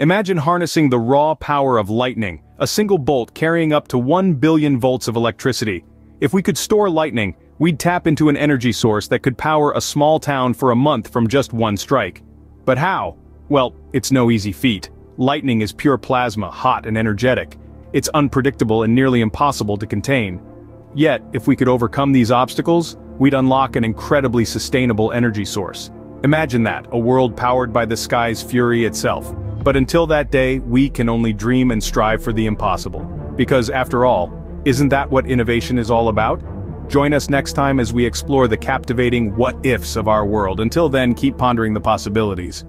Imagine harnessing the raw power of lightning, a single bolt carrying up to 1 billion volts of electricity. If we could store lightning, we'd tap into an energy source that could power a small town for a month from just one strike. But how? Well, it's no easy feat. Lightning is pure plasma, hot and energetic. It's unpredictable and nearly impossible to contain. Yet, if we could overcome these obstacles, we'd unlock an incredibly sustainable energy source. Imagine that, a world powered by the sky's fury itself. But until that day, we can only dream and strive for the impossible. Because after all, isn't that what innovation is all about? Join us next time as we explore the captivating what-ifs of our world. Until then, keep pondering the possibilities.